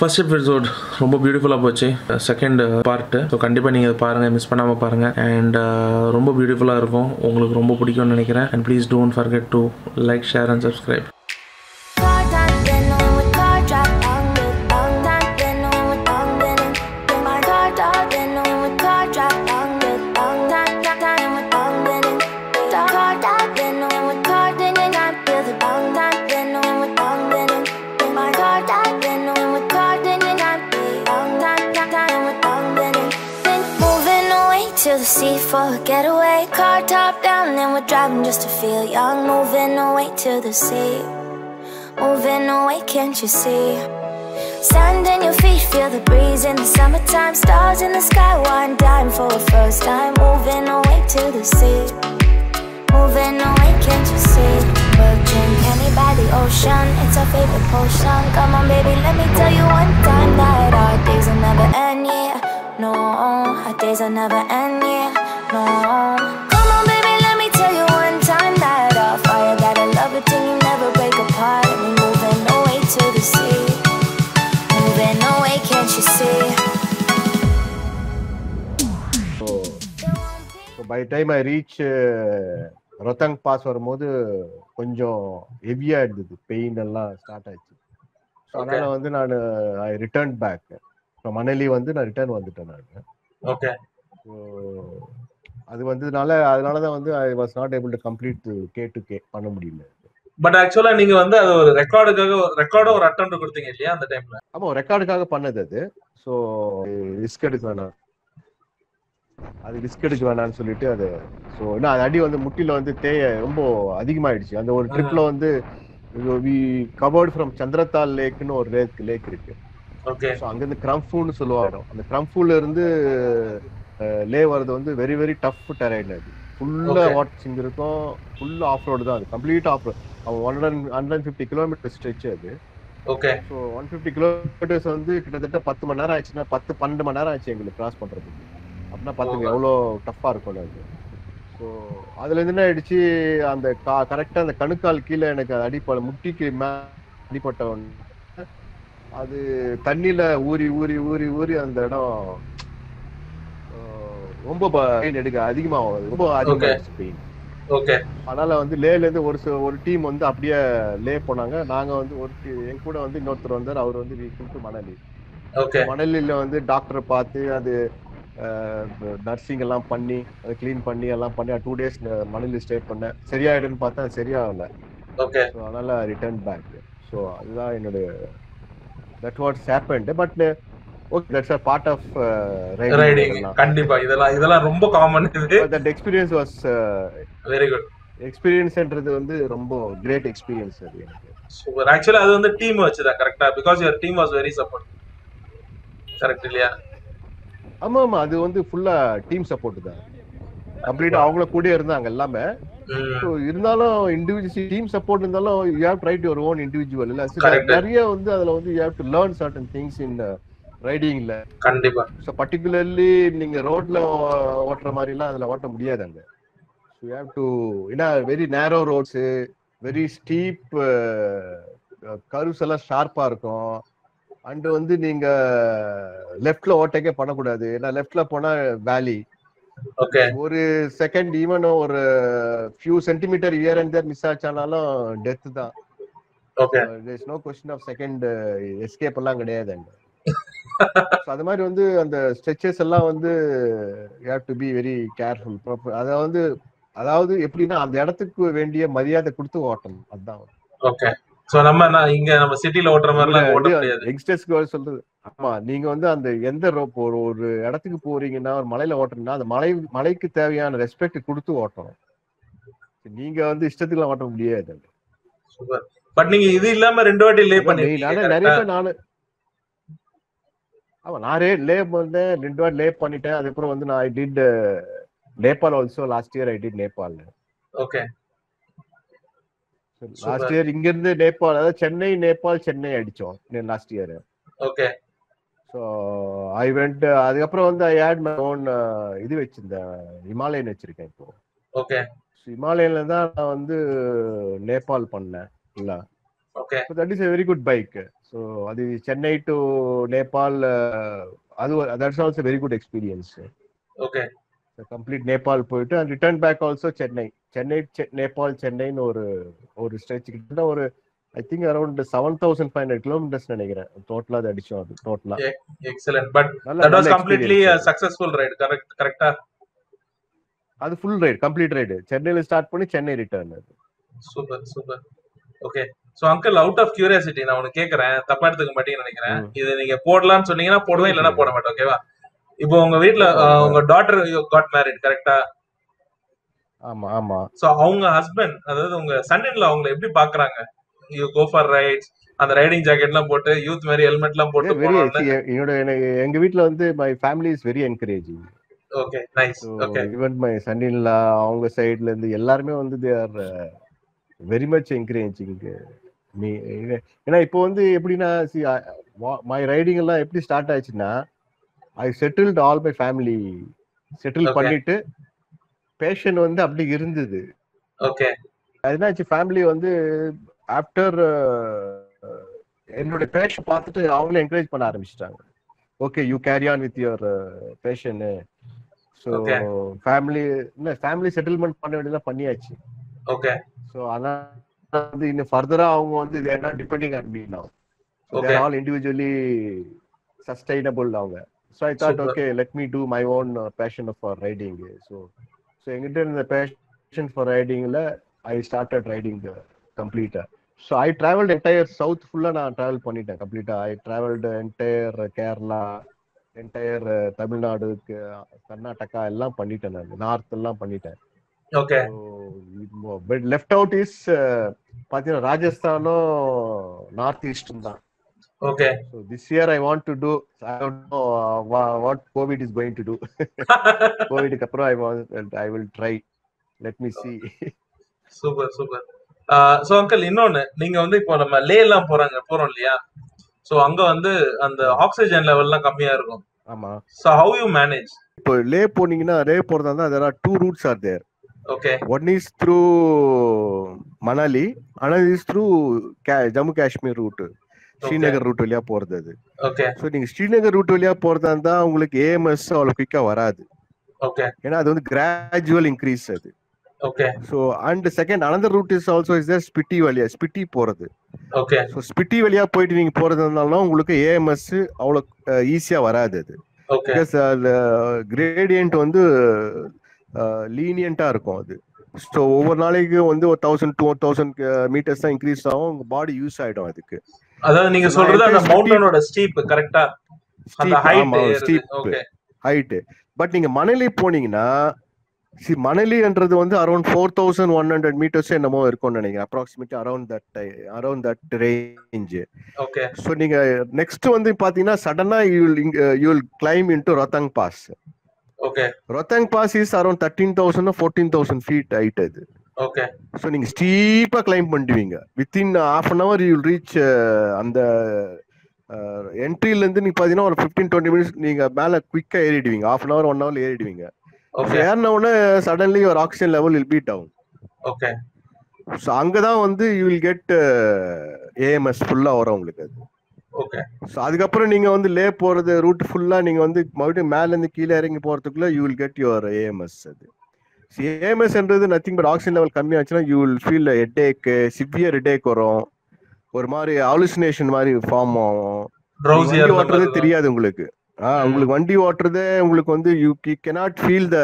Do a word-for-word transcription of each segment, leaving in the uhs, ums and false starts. First episode रोम्ब ब्यूटीफुल्ला पोच्चु सेकंड पार्ट सो कंडीपा नींगा पारुंगा मिस पन्नामा पारुंगा एंड रोम्ब ब्यूटीफुल्ला इरुक्कुम उंगलुक्ku रोम्ब पिडिक्कुम्नु निनैक्किरेन and please don't forget to like share and subscribe for a getaway, car top down, then we're driving just to feel young, moving away to the sea, moving away, can't you see, sand in your feet, feel the breeze in the summertime, stars in the sky, one dime for a first time, moving away to the sea, moving away, can't you see, virgin penny by the ocean, it's our favorite potion, come on baby, let me tell you one time that our days will never end, yeah, no, our days will never end, yeah. No. Come on baby, let me tell you one time that our fire got a love between you never break apart. And we're moving away to the sea, moving away, can't you see? So, so by the time I reach uh, Rohtang Pass varumbodhu konjam heavy ah irundhudu, pain ella start aachu. So adala vandu naan I returned back from Manali, vandu na return vanditen naan. Okay. So அது வந்ததனால அதனால தான் வந்து I was not able to complete K to K பண்ண முடியல. But actually நீங்க வந்து அது ஒரு ரெக்கார்டுக்காக ரெக்கார்டோ ஒரு அட்டெம்ப்ட் கொடுத்தீங்க இல்லையா அந்த டைம்ல? ஆமா, ரெக்கார்டுக்காக பண்ணது அது. சோ ரிஸ்க் எடுக்கவேனா. அது ரிஸ்க் எடுக்கவேனான்னு சொல்லிட்டு அது சோ நான் அடி வந்து முட்டில வந்து தேய ரொம்ப அதிகமாயிடுச்சு. அந்த ஒரு ட்ரிப்ல வந்து we covered from சந்திரதால் லேக்னு ஒரு லேக் லேக் இருக்கு. ஓகே. சோ அங்க இருந்து கிரம்ஃபூன்னு சொல்லுவாங்க. அந்த கிரம்ஃபூல இருந்து லே வரது வந்து வெரி வெரி டஃப் டெரைன். அது ஃபுல்லா வாட்சிங் இருக்கும், ஃபுல் ஆஃப் ரோட் தான், அது கம்ப்ளீட் ஆஃப் ரோட். நூற்று ஐம்பது கிலோமீட்டர் ஸ்ட்ரெச் அது. ஓகே. சோ நூற்று ஐம்பது கிலோமீட்டர்ஸ் வந்து கிட்டத்தட்ட பத்து மணி நேரம் ஆச்சுனா பத்து பன்னிரண்டு மணி நேரம் ஆச்சு எங்களுக்கு கிராஸ் பண்றதுக்கு. அப்பனா பாத்தீங்க எவ்வளவு டஃப்பா இருக்கும் அது. சோ அதுல இருந்து என்ன ஆயிடுச்சு, அந்த கரெக்ட்டா அந்த கணுக்கால் கீழ எனக்கு அடிபட முட்டிக்கு அடிபட்ட ஒன்னு அது தண்ணில ஊறி ஊறி ஊறி ஊறி அந்த இடம் ரொம்ப பெயின் எடுக்க அதிகமா ரொம்ப அதிகமா பெயின். ஓகே. அதனால வந்து லேல இருந்து ஒரு ஒரு டீம் வந்து அப்படியே லே போனாங்க. நாங்க வந்து ஒரு எங்க கூட வந்து இன்னொருத்தர் வந்தார், அவர் வந்து வீட்டு மணலி. ஓகே. மணலில வந்து டாக்டரை பார்த்து அது நர்சிங் எல்லாம் பண்ணி அதை கிளீன் பண்ணி எல்லாம் பண்ணி டூ டேஸ் மணலி ஸ்டே பண்ண சரியாயிடுன்னு பார்த்தா அது சரியாகல. ஓகே. ஸோ அதனால ரிட்டர்ன் பேக். ஸோ அதுதான் என்னோட that what happened. But okay, that's a part of uh, riding, riding. Kandipa idala idala romba common idu, but that experience was uh, very good experience endrathu vandu romba great experience adu enakku. So actually adu vandu team vachada correct ah, because your team was very support correct liya? amma amma adu vandu full ah team support da complete avangala koodi irundanga ellame. So irnalo individual team support irnalo you have tried your own individual illa nariya vandu adala vandu you have to learn certain things in uh, ரைடிங்ல. கண்டிப்பா. So particularly நீங்க ரோட்ல ஓட்ற மாதிரி எல்லாம் அதல ஓட்ட முடியாது அங்க. So you have to, you know, very narrow roads, very steep curves எல்லாம் ஷார்ப்பா இருக்கும். அண்ட் வந்து நீங்க லெஃப்ட்ல ஓட்டக்கே பண்ண கூடாது. ஏன்னா லெஃப்ட்ல போனா valley. ஓகே. ஒரு செகண்ட் ஈவன் ஒரு few centimeter here and there miss ஆச்சானாலும் டெத் தான். Okay. There is no question of second escape எல்லாம் கிடையாது அங்க. So அது மாதிரி வந்து அந்த ஸ்ட்ரெச்சஸ் எல்லாம் வந்து you have to be very careful. அத வந்து அதாவது எப்படினா அந்த இடத்துக்கு வேண்டிய மரியாதை கொடுத்து ஓட்டணும் அதான். ஓகே. சோ நம்ம இங்க நம்ம சிட்டில ஓட்ற மாதிரி எல்லாம் ஓட முடியாது. எக்ஸ்ட்ரெஸ் கோல் சொல்றது. ஆமா, நீங்க வந்து அந்த எந்த ரோப் ஒரு இடத்துக்கு போறீங்கன்னா ஒரு மலையில ஓட்டறீங்கன்னா அந்த மலை மலைக்கு தேவையான ரெஸ்பெக்ட் கொடுத்து ஓட்டணும். நீங்க வந்து இஷ்டத்துக்குலாம் ஓட்ட முடியாது. சூப்பர். பட் நீங்க இது இல்லாம ரெண்டு வாட்டி லே பண்ணிட்டீங்க. நான் நிறைய பேர் நான் ஆமா நாரே லே பண்ணே ரெண்டு வாட் லே பண்ணிட்டேன். அதுக்கப்புறம் வந்து நான் I did Nepal also last year. I did Nepal. Okay. Last year இங்க இருந்து நேபாள் அதாவது Chennai Nepal Chennai அடிச்சோம் last year. Okay. So I went அதுக்கப்புறம் வந்து I had my own இது வெச்சிருந்தேன் Himalayan வெச்சிருக்கேன் இப்போ. Okay. Himalayanல தான் நான் வந்து நேபாள் பண்ணேன். இல்ல Okay. So that is a very good bike. So adi Chennai to Nepal, uh, that's also a very good experience. Okay. So complete Nepal poitu and returned back also Chennai. Chennai, Ch Nepal, Chennai or or stretch or I think around seven thousand five hundred kilometers nanikiren total ad adichom total. Excellent, but that was completely a successful ride. Correct, correct ah adu full ride, complete ride. Chennai la start panni Chennai return. Super, super. Okay, so uncle, out of curiosity na unu kekuren thappa eduthuka mattinu nanikiren idu neenga podala nu sonningana poduveen illana podamaata. Okay va, ipo unga veetla unga daughter got married, correct ah? Ama ama, so avanga husband adhaadu unga son in law avanga eppadi paakranga? You go for rides and the riding jacket la potu youth mari helmet la potu ponaanga. Enoda enga veetla vande my family is very encouraging. Okay, nice. So, okay, even my son in law avanga side la irund ellarume vande they are uh, very much encouraging me. Ena ipo vande epdina my riding la eppdi start aichina I settled all my family settle பண்ணிட்டு passion vande appdi irundhudu. Okay, adinachi family vande after என்னோட passion பார்த்துட்டு அவங்களே encourage பண்ண ஆரம்பிச்சிட்டாங்க. Okay, you carry on with your passion. So family என்ன family settlement பண்ண வேண்டியதெல்லாம் பண்ணியாச்சு. ஓகே, சோ ஆனா வந்து இன்ன ஃபர்தரா அவங்க வந்து they are not depending on me now. Okay, all individually sustainable அவங்க. So I thought okay, let me do my own passion for riding. So so என்கிட்ட இருந்த passion for riding ல I started riding the complete. So I traveled entire south fulla na travel panniten complete. I traveled entire Kerala, entire Tamil Nadu, Karnataka ella panniten na north ella panniten. Okay, so, but left out is pathina Rajasthan no northeast unda. Okay, so this year I want to do, I don't know uh, what COVID is going to do. COVID kapra I want, I will try, let me see. Super, super. So uncle, இன்னொன்னு நீங்க வந்து இப்போ நம்ம லே எல்லாம் போறாங்க போறோம் இல்லையா? So அங்க வந்து அந்த ஆக்சிஜன் லெவல்லாம் கம்மியா இருக்கும். ஆமா, சோ ஹவ் யூ மேனேஜ்? இப்போ லே போனீங்கன்னா லே போறதால there are two routes are there. Okay, one is through Manali, another is through Jammu Kashmir route, Srinagar route வழியா போறது அது. Okay, சோ நீங்க Srinagar route வழியா போறதால உங்களுக்கு A M S அவ்வளவு குயிக்கா வராது. Okay, ஏன்னா அது வந்து gradual increase அது. Okay, so and second another route is also is there Spiti valiya, Spiti போறது. Okay, so Spiti valiya போயிட்டு நீங்க போறதுனால உங்களுக்கு A M S அவ்வளவு ஈஸியா வராது அது. Okay, because gradient வந்து lenient ஆ இருக்கும் அது. So ஒவ்வொரு நாளைக்கு வந்து one thousand two thousand meters தான் increase ஆகும், உங்க பாடி யூஸ் ஆயிடும் அதுக்கு. அதாவது நீங்க சொல்றது அந்த மவுண்டனோட ஸ்டீப் கரெக்ட்டா அந்த ஹைட். Okay, height. பட் நீங்க மணலி போனீங்கன்னா சி மணலின்றது வந்து around four thousand one hundred metres என்னமோ இருக்கும்னு நினைக்கிறேன், approximate around that around that range. Okay, so நீங்க நெக்ஸ்ட் வந்து பாத்தீங்கன்னா சடனா you you will climb in to Rohtang Pass. Okay, Rohtang Pass is around thirteen thousand fourteen thousand feet height அது. Okay, so நீங்க ஸ்டீப்பா கிளைம் பண்ணுவீங்க, within half an hour you will reach அந்த என்ட்ரியில இருந்து. நீங்க பாத்தீங்கன்னா ஒரு ஃபிஃப்டீன் டுவெண்ட்டி மினிட்ஸ் நீங்க மேல குயிக்கா ஏறிடுவீங்க, half an hour one hour ஏறிடுவீங்க. Okay, and now suddenly your oxygen level will be down. Okay, so anga da vand you will get uh, A M S fulla vara ungalku. Okay, so adukapra neenga vand lay poradhu route fulla neenga vand mavadi mele irundhu keela irangi poradhukku you will get your A M S adu. So A M S endradhu nothing but oxygen level kammi aachuna you will feel a headache, severe headache varum, or mari hallucination mari form agum, drowsy irundhu theriyadhu ungalku. ஆஹ் உங்களுக்கு வண்டி ஓட்டுறதே உங்களுக்கு வந்து you cannot feel the,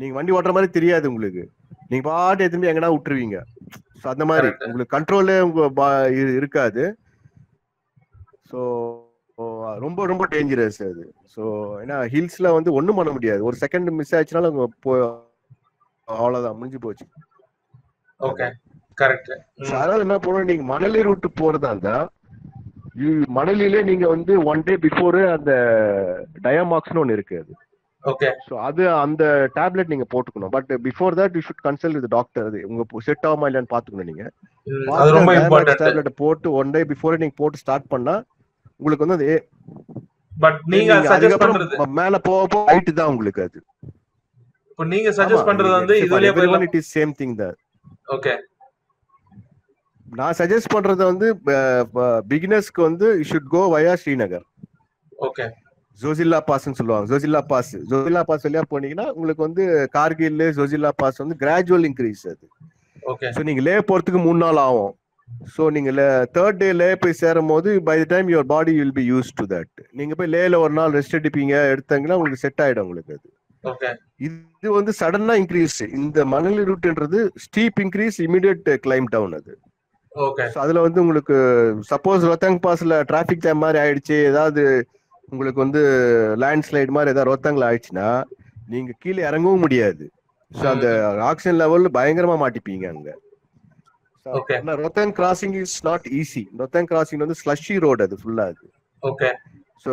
நீங்க வண்டி ஓட்டுற மாதிரி தெரியாது உங்களுக்கு, நீங்க பாட்டு திரும்பி எங்கன்னா விட்டுருவீங்க. ஸோ அந்த மாதிரி உங்களுக்கு கண்ட்ரோலே உங்க இருக்காது. ஸோ ரொம்ப ரொம்ப டேஞ்சரஸ் அது. ஸோ ஏன்னா ஹில்ஸ்ல வந்து ஒன்றும் பண்ண முடியாது, ஒரு செகண்ட் மிஸ் ஆச்சுனாலும் உங்க போ அவ்வளோதான், முடிஞ்சு போச்சு. Okay, correct. அதனால என்ன போகணும், நீங்க மணலி ரூட்டு போறதா இருந்தா மணலிலே நீங்க வந்து ஒன் டே பிஃபோர் அந்த டயாமாக்ஸ்னு ஒன்று இருக்கு அது. ஓகே, ஸோ அது அந்த டேப்லெட் நீங்க போட்டுக்கணும். But before that you should consult with doctor, அது உங்க செட் ஆகுமா இல்லையான்னு பார்த்துக்கணும். நீங்க டேப்லெட் போட்டு ஒன் டே பிஃபோரே நீங்க போட்டு ஸ்டார்ட் பண்ணா உங்களுக்கு வந்து அது, பட் நீங்க சஜஸ்ட் பண்றது மேல போக போக ஹைட் தான் உங்களுக்கு அது. இப்போ நீங்க சஜஸ்ட் பண்றது வந்து இதுலயே போய் it is same thing that. Okay, நான் சஜஸ்ட் பண்றது வந்து பிகினர்ஸ்க்கு வந்து you should go via Srinagar. Okay. Zoji La Pass னு சொல்லுவாங்க. Zoji La Pass. Zoji La Pass வழியா போனீங்கன்னா உங்களுக்கு வந்து கார்கில் Zoji La Pass வந்து கிராஜுவல் இன்கிரீஸ் அது. ஓகே. சோ நீங்க லே போறதுக்கு மூணு நாள் ஆகும். சோ நீங்க थर्ड டே லே போய் சேரும்போது by the time your body will be used to that. நீங்க போய் லேல ஒரு நாள் ரெஸ்ட் எடுப்பீங்க எடுத்தீங்கன்னா உங்களுக்கு செட் ஆயிடும் உங்களுக்கு அது. ஓகே. இது வந்து சடனா இன்கிரீஸ். இந்த மணலி ரூட்ன்றது steep increase immediate climb down அது. ஓகே. சோ அதுல வந்து உங்களுக்கு சப்போஸ் Rohtang Passல டிராஃபிக் ஜாம் மாதிரி ஆயிடுச்சு, ஏதாவது உங்களுக்கு வந்து லேண்ட் ஸ்லைட் மாதிரி ஏதாவது ரோத்தங்கல ஆயிடுச்சுன்னா நீங்க கீழே இறங்கவும் முடியாது. சோ அந்த ஆக்சிஜன் லெவல் பயங்கரமா மாட்டிப்பீங்க அங்க. ஓகே. ஆனா Rohtang crossing is not easy. Rohtang crossing வந்து ஸ்லஷி ரோட் அது ஃபுல்லா அது. ஓகே. சோ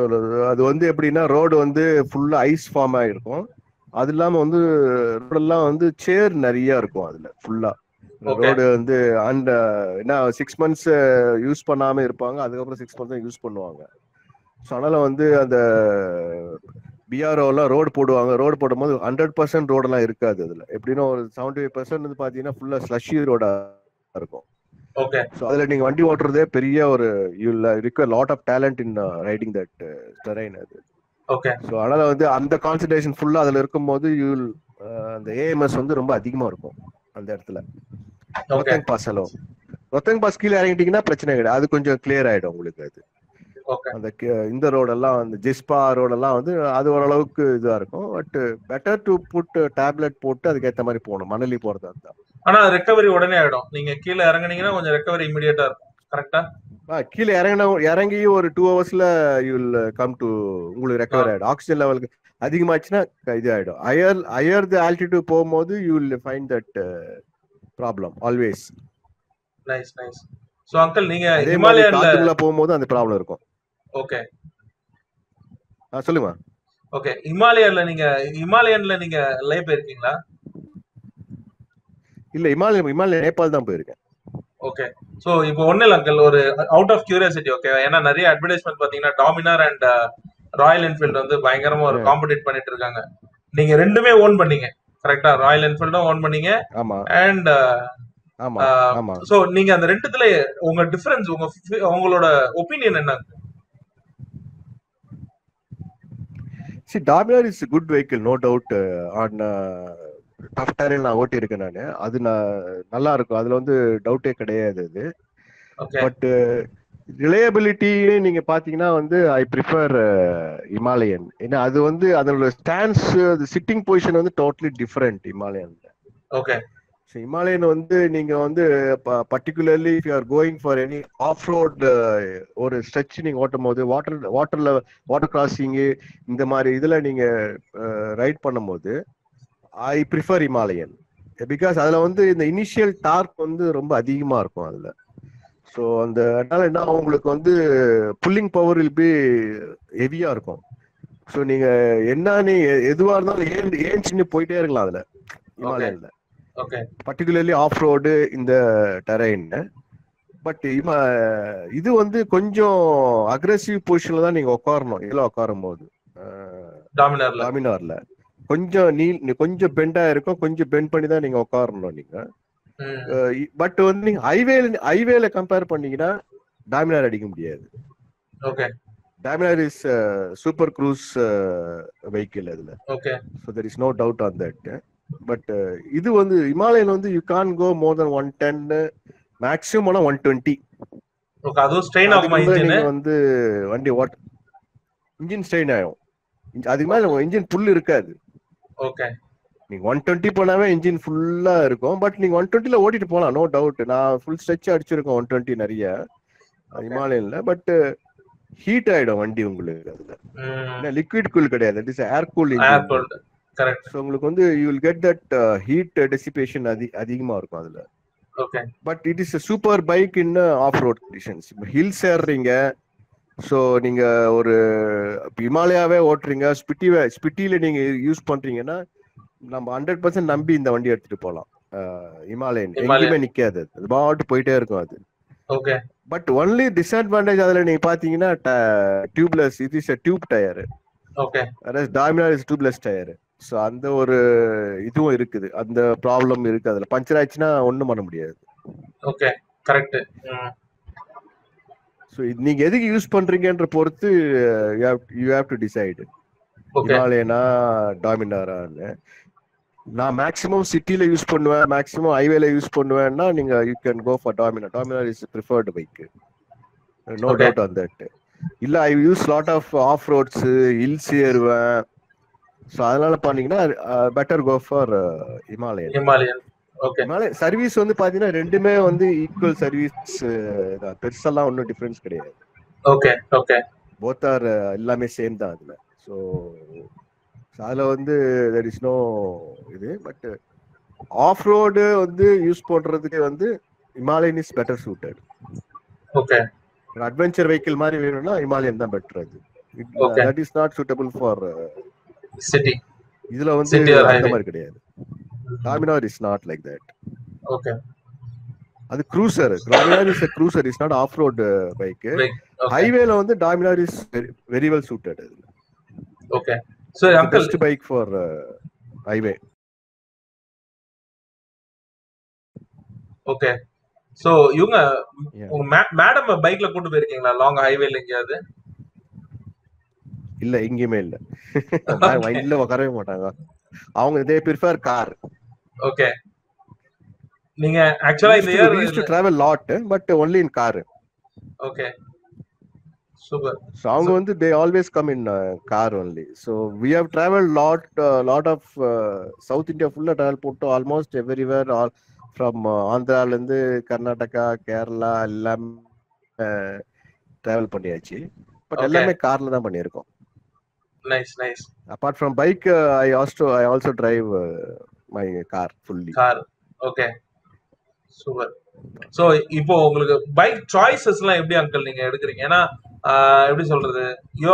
அது வந்து எப்படின்னா ரோட் வந்து ஃபுல்லா ஐஸ் ஃபார்ம் ஆயிருக்கும். அது இல்லாம வந்து ரோடெல்லாம் வந்து சேர் நிறைய இருக்கும் அதுல ஃபுல்லா. ரோடு வந்து அந்த என்ன சிக்ஸ் மந்த்ஸ் யூஸ் பண்ணாம இருப்பாங்க, அதுக்கப்புறம் சிக்ஸ் மந்த்ஸ் யூஸ் பண்ணுவாங்க. ஸோ அதனால வந்து அந்த பிஆர்ஓலாம் ரோடு போடுவாங்க. ரோடு போடும்போது ஹண்ட்ரட் பர்சன்ட் ரோடெல்லாம் இருக்காது அதில். எப்படின்னா ஒரு செவன்டி ஃபைவ் பர்சன்ட் வந்து பார்த்தீங்கன்னா ஃபுல்லாக ஸ்லஷி ரோடாக இருக்கும். ஓகே. ஸோ அதில் நீங்கள் வண்டி ஓட்டுறதே பெரிய ஒரு you require lot of talent in riding that terrain அது. ஓகே. ஸோ அதனால வந்து அந்த கான்சன்ட்ரேஷன் ஃபுல்லாக அதில் இருக்கும்போது யூ அந்த ஏஎம்எஸ் வந்து ரொம்ப அதிகமாக இருக்கும் அந்த இடத்துல. Rohtang Pass hello Rohtang Pass கீழே இறங்கிட்டீங்கன்னா பிரச்சனை கிடையாது, அது கொஞ்சம் கிளியர் ஆகிடும் உங்களுக்கு அது. அந்த இந்த ரோடெல்லாம் வந்து ஜிஸ்பா ரோடெல்லாம் வந்து அது ஓரளவுக்கு இதாக இருக்கும். But better to put tablet போட்டு அதுக்கேற்ற மாதிரி போகணும் மணலி போகிறதா இருந்தால். ஆனால் ரெக்கவரி உடனே ஆகிடும். நீங்கள் கீழே இறங்குனீங்கன்னா கொஞ்சம் ரெக்கவரி இமிடியேட்டாக இருக்கும். கரெக்டா? ஆ கீழே இறங்கின இறங்கி ஒரு டூ ஹவர்ஸில் யூ வில் கம் டு உங்களுக்கு ரெக்கவர் ஆகிடும். ஆக்சிஜன் லெவலுக்கு அதிகமாச்சுன்னா இது ஆகிடும். ஹையர் ஹையர் தி ஆல்டிடியூட் போகும்போது you will find that problem always. Nice nice. So uncle நீங்கள் ஹிமாலயன்ல போகும்போது அந்த ப்ராப்ளம் இருக்கும். ஓகே. ஆ சொல்லுமா. ஓகே. ஹிமாலயன்ல நீங்க ஹிமாலயன்ல நீங்க லே போயிருக்கீங்களா? இல்ல ஹிமாலயன் ஹிமாலயன் நேபாள் தான் போயிருக்கேன். ஓகே. சோ இப்போ ஒண்ணேல அங்கிள் ஒரு அவுட் ஆஃப் கியூரியாசிட்டி. ஓகே. ஏன்னா நிறைய அட்வர்டைஸ்மென்ட் பாத்தீங்கன்னா Dominar அண்ட் ராயல் என்ஃபீல்ட் வந்து பயங்கரமா ஒரு காம்படிட் பண்ணிட்டு இருக்காங்க. நீங்க ரெண்டுமே ஓன் பண்ணீங்க கரெக்ட்டா? ராயல் என்ஃபீல்டும் ஓன் பண்ணீங்க. ஆமா. அண்ட் ஆமா ஆமா. சோ நீங்க அந்த ரெண்டுத்துல உங்க டிஃபரன்ஸ் உங்க உங்களோட ஒபினியன் என்ன? See, Dominar is a good vehicle, no doubt. Uh, on uh, tough terrain la ஓட்டி இருக்கேன் நானு. அது நல்லா இருக்கும், அதுல வந்து டவுட்டே கிடையாது அது. பட் ரிலையபிலிட்டி நீங்க பாத்தீங்கன்னா வந்து ஐ ப்ரிஃபர் ஹிமாலயன். ஏன்னா அது வந்து அதோட ஸ்டான்ஸ் சிட்டிங் பொசிஷன் வந்து டோட்டலி டிஃபரெண்ட் ஹிமாலயன்ல. ஓகே. ஸோ ஹிமாலயன் வந்து நீங்க வந்து particularly if you are going for any off road ஒரு ஸ்ட்ரெச் நீங்க ஓட்டும் போது வாட்டர் வாட்டர்ல வாட்டர் கிராசிங்கு இந்த மாதிரி இதுல நீங்க ரைட் பண்ணும் போது ஐ ப்ரிஃபர் ஹிமாலயன் பிகாஸ் அதுல வந்து இந்த இனிஷியல் டார்க் வந்து ரொம்ப அதிகமா இருக்கும் அதுல. ஸோ அந்த அதனால என்ன உங்களுக்கு வந்து புல்லிங் பவர் வில் பி ஹெவியா இருக்கும். ஸோ நீங்க என்னன்னு எதுவா இருந்தாலும் ஏன் ஏன்ச்சின்னு போயிட்டே இருக்கலாம் அதுல ஹிமாலயன்ல. Okay. Particularly off-road in the terrain. But இது வந்து கொஞ்சம் aggressive positionல தான் நீங்க உட்காரணும். இதுல உட்காரும்போது Dominarல Dominarல கொஞ்சம் நீ கொஞ்சம் பெண்டா இருக்கும், கொஞ்சம் பெண்ட் பண்ணி தான் நீங்க உட்காரணும் நீங்க. பட் வந்து நீங்க ஹைவேல ஹைவேல கம்பேர் பண்ணீங்கன்னா Dominar அடிக்க முடியாது. Okay. Dominar is super cruise vehicle அதுல. Okay. So there is no doubt on that. But இது வந்து ஹிமாலயன் வந்து you can't go more than one ten, maximum ஆனா one twenty. ஓகே. அது ஸ்ட்ரெயின் ஆகுமா இன்ஜின்? வந்து வண்டி வாட் இன்ஜின் ஸ்ட்ரெயின் ஆகும். அதுக்கு மேல இன்ஜின் புல் இருக்காது. ஓகே. நீங்க one twenty போனாவே இன்ஜின் ஃபுல்லா இருக்கும். பட் நீங்க one twenty ல ஓட்டிட்டு போலாம், நோ டவுட். நான் ஃபுல் ஸ்ட்ரெச் அடிச்சிருக்கேன் one twenty நிறைய ஹிமாலயன்ல. பட் ஹீட் ஆயிடும் வண்டி உங்களுக்கு அதுல. என்ன லிக்விட் கூல் கிடையாது, it is air cool engine. Correct. So உங்களுக்கு வந்து you will get that uh, heat dissipation அதிகமா இருக்கும் அதுல. Okay. But it is a super bike in uh, off road conditions. Hills ஏறீங்க, so நீங்க ஒரு ஹிமாலயாவே ஓட்றீங்க, ஸ்பிட்டி ஸ்பிட்டில நீங்க யூஸ் பண்றீங்கன்னா நம்ம one hundred percent நம்பி இந்த வண்டி எடுத்துட்டு போலாம். ஹிமாலயன் எங்கேயுமே நிக்காது, அது பாட்டு போயிட்டே இருக்கும் அது. Okay. But only disadvantage அதுல நீங்க பாத்தீங்கன்னா tubeless, it is a tube tire. Okay. Whereas Dominar is tubeless tire. So அந்த ஒரு இதுவும் இருக்குது, அந்த ப்ராப்ளம் இருக்கு அதுல. பஞ்சர் ஆச்சுன்னா ஒண்ணும் பண்ண முடியாது. ஓகே. correct so நீங்க எதுக்கு யூஸ் பண்றீங்கன்ற பொறுத்து you have you have to decide okay Himalayana Dominar நான் maximum city ல யூஸ் பண்ணுவேன் maximum highway ல யூஸ் பண்ணுவேன்னா நீங்க you can go for Dominar Dominar is preferred bike no okay. doubt on that இல்ல I use lot of off roads hills ஏறுவேன் so அதனால பாத்தீங்கன்னா better go for Himalayan Himalayan okay Himalayan service வந்து பாத்தீங்கன்னா ரெண்டுமே வந்து equal service பெருசா ஒண்ணும் difference கிடையாது okay okay both are எல்லாமே same தான் அதுல so அதனால வந்து there is no இது but off road வந்து யூஸ் பண்றதுக்கு வந்து Himalayan is better suited okay adventure vehicle மாதிரி வேணும்னா Himalayan தான் பெட்டர் அது okay that is not suitable for city இதுல வந்து அந்த மாதிரி கிடையாது Dominar is not like that okay அது cruiser Dominar is a cruiser is not off road bike okay. highway ல வந்து Dominar is very, very well suited அது okay so it's uncle best bike for uh, highway okay so இவங்க madam பைக்ல கூட்டி போயிருக்கீங்களா long ஹைவேல எங்கயாவது இல்ல எங்கயுமே இல்ல நான் வண்டில வகரவே மாட்டாங்க அவங்க தே பிரெஃபர் கார் ஓகே நீங்க एक्चुअली இந்த year we used to travel lot but only in car okay super so அவங்க வந்து they always come in uh, car only so we have traveled lot uh, lot of uh, south india full travel போட்டு almost everywhere all from Andhra and Karnataka Kerala எல்லாம் travel பண்ணியாச்சு but எல்லாமே கார்ல தான் பண்ணிருக்கோம் nice nice apart from bike uh, i also i also drive uh, my car fully car okay super so இப்போ உங்களுக்கு bike choicesலாம் எப்படி uncle நீங்க எடுக்குறீங்க ஏனா எப்படி சொல்றது you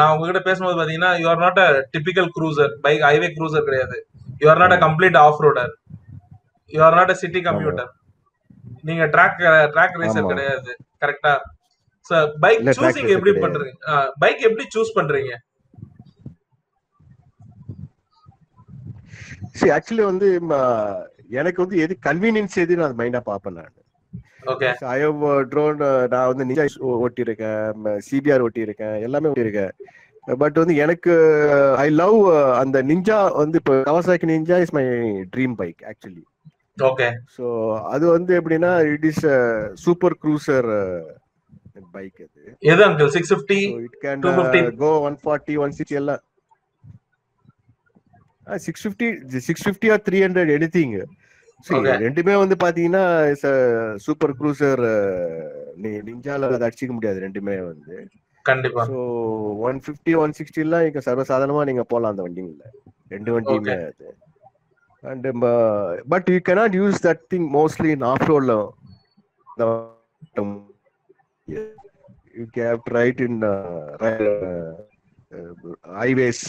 நான் உங்ககிட்ட பேசும்போது பாத்தீங்கன்னா you are not a typical cruiser bike highway cruiser கிடையாது you are not a complete off roader you are not a city commuter நீங்க ட்ராக் ட்ராக் ரேசர் கிடையாது கரெக்ட்டா சோ பைக் choosing எப்படி பண்றீங்க பைக் எப்படி choose பண்றீங்க see actually வந்து எனக்கு வந்து எது கன்வீனியன்ஸ் எது நான் மைண்டா பாப்பேன் நான் okay so I have drawn நான் வந்து Ninja ஓட்டி இருக்கேன் C B R ஓட்டி இருக்கேன் எல்லாமே ஓட்டி இருக்கேன் பட் வந்து எனக்கு ஐ லவ் அந்த Ninja வந்து Kawasaki Ninja is my dream bike actually okay so அது வந்து எப்படினா it is a super cruiser bike அது எது uncle six fifty so it can two fifty uh, go one forty one sixty எல்லா uh, six fifty or three hundred anything see ரெண்டுமே வந்து பாத்தீங்கன்னா is a super cruiser Ninja ல அது அடிச்சிக்க முடியாது ரெண்டுமே வந்து கண்டிப்பா so one fifty one sixty இல்ல இங்க சர்வசாதாரணமா நீங்க போலாம் அந்த வண்டிங்க இல்ல ரெண்டு வண்டியுமே அது and uh, but you cannot use that thing mostly in off road la the you can try it in uh, uh, highways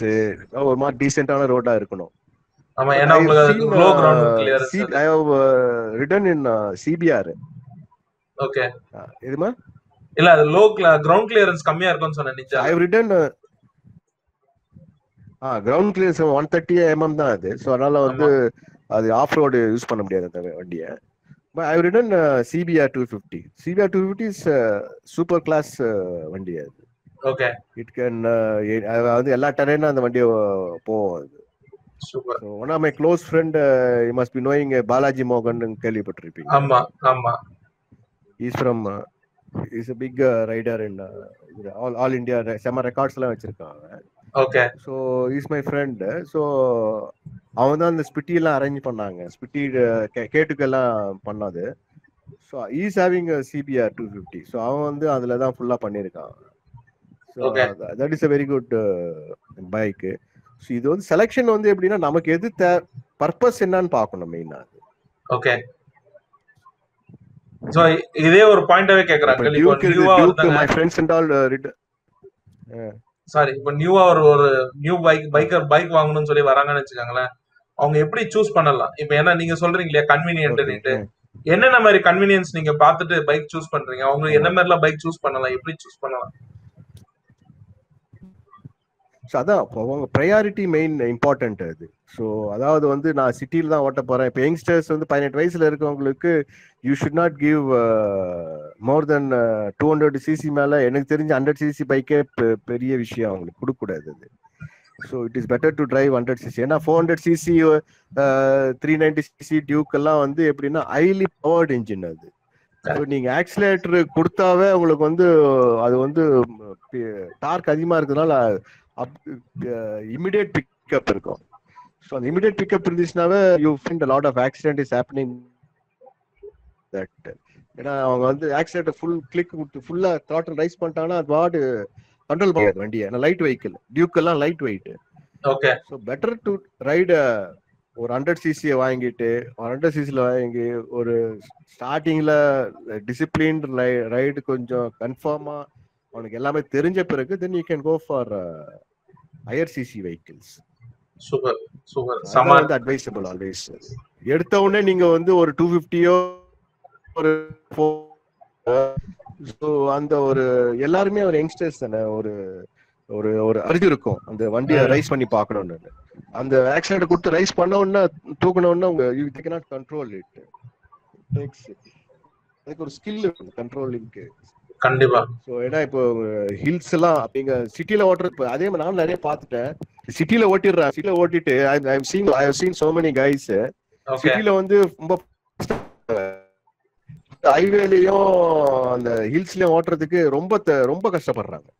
or more decent on road la irukanum ama ena ungalku low ground clearance I have uh, written in uh, C B R okay iduma illa the low ground clearance kammiya irukon sonna Ninja I have written uh, ah ground clearance one thirty millimeters தான் அது so அதனால வந்து அது of road use பண்ண முடியாது அந்த வண்டியை but I have ridden C B R two fifty C B R two fifty is super class வண்டி அது ஓகே இட் கேன் அது எல்லா டெரெயினும் அந்த வண்டி போகும் super one of my close friend you must be knowing Balaji Mohan கேள்விப்பட்டிருப்பீங்க ஆமா ஆமா he is from he is a big rider in all all India semi records எல்லாம் வச்சிருக்காங்க okay so he is my friend so avanga and Spiti la arrange pannanga Spiti ketukella pannadu so he is having a C B R two fifty so avanga vandu adula da fulla pannirukan so okay. that is a very good uh, bike so idu one selection vandu epdina namak edhu purpose enna nu paakanum main adu okay so idhe or point away kekra uncle my friends and all uh, yeah. sorry இப்ப நியூவா ஒரு new bike biker bike வாங்கணும்னு சொல்லி வராங்கன்னு வெச்சுக்கங்களே அவங்க எப்படி choose பண்ணலாம் இப்போ ஏன்னா நீங்க சொல்றீங்களே கன்வீனியன்ட் என்னென்ன மாதிரி கன்வீனியன்ஸ் நீங்க பார்த்துட்டு பைக் चूஸ் பண்றீங்க அவங்க என்ன மாதிரிலாம் பைக் चूஸ் பண்ணலாம் எப்படி चूஸ் பண்ணலாம் ஸோ அதான் அவங்க ப்ரையாரிட்டி மெயின் இம்பார்ட்டண்ட் அது. ஸோ அதாவது வந்து நான் சிட்டியில் தான் ஓட்ட போகிறேன். இப்போ யங்ஸ்டர்ஸ் வந்து பதினெட்டு வயசில் இருக்கவங்களுக்கு you should not give more then two hundred cc மேலே எனக்கு தெரிஞ்ச ஹண்ட்ரட் சிசி பைக்கே பெரிய விஷயம் அவங்களுக்கு கொடுக்கக்கூடாது அது. So it is better to drive one hundred cc. ஏன்னா four hundred cc three ninety cc Duke எல்லாம் வந்து எப்படின்னா ஹைலி பவர்ட் இன்ஜின் அது. ஸோ நீங்கள் ஆக்சிலேட்டரு கொடுத்தாவே உங்களுக்கு வந்து அது வந்து டார்க் அதிகமாக இருக்கிறதுனால இமிடியேட் பிக்கப் இருக்கும். ஸோ அந்த இமிடியேட் பிக்கப் இருந்துச்சுனாவே you find a lot of accident is happening that. ஏன்னா அவங்க வந்து ஆக்சிலேட்டர் ஃபுல் கிளிக் கொடுத்து ஃபுல்லாக த்ராட்டில் ரைஸ் பண்ணிட்டாங்கன்னா அது வாடு கண்ட்ரோல் பண்ணாது வண்டியை. ஏன்னா லைட் வெஹிக்கிள் டியூக் எல்லாம் light weight. Okay so better to ride ஒரு ஹண்ட்ரட் சிசியை வாங்கிட்டு ஒரு ஹண்ட்ரட் சிசியில் வாங்கி ஒரு ஸ்டார்டிங்கில் டிசிப்ளின் ரைடு கொஞ்சம் கன்ஃபார்மாக அவனுக்கு எல்லாமே தெரிஞ்ச பிறகு then you can go for higher CC vehicles. Super super சம அட்வைசபிள் ஆல்வேஸ். எடுத்த உடனே நீங்கள் வந்து ஒரு டூ ஃபிஃப்டியோ ஒரு ஸோ அந்த ஒரு எல்லாருமே ஒரு யங்ஸ்டர்ஸ் தானே ஒரு ஒரு ஒரு அரிஜி இருக்கும் அந்த வண்டியை ரைஸ் பண்ணி பார்க்கணும்னு. அந்த ஆக்சிடென்ட் கொடுத்து ரைஸ் பண்ணோன்னா தூக்கணும்னா உங்க you they cannot control it. அதுக்கு ஒரு ஸ்கில் இருக்கு கண்ட்ரோலிங்க்கு கண்டிப்பா. ஸோ ஏன்னா இப்போ ஹில்ஸ் எல்லாம் அப்படிங்க சிட்டியில ஓட்டுறது அதே மாதிரி நானும் நிறைய பார்த்துட்டேன். சிட்டியில ஓட்டிடுறேன் சிட்டியில ஓட்டிட்டு I have seen I have seen so many guys சிட்டியில வந்து ரொம்ப ஹைவேலயும் அந்த ஹில்ஸ்லயும் ஓட்டுறதுக்கு ரொம்ப ரொம்ப கஷ்டப்படுறாங்க.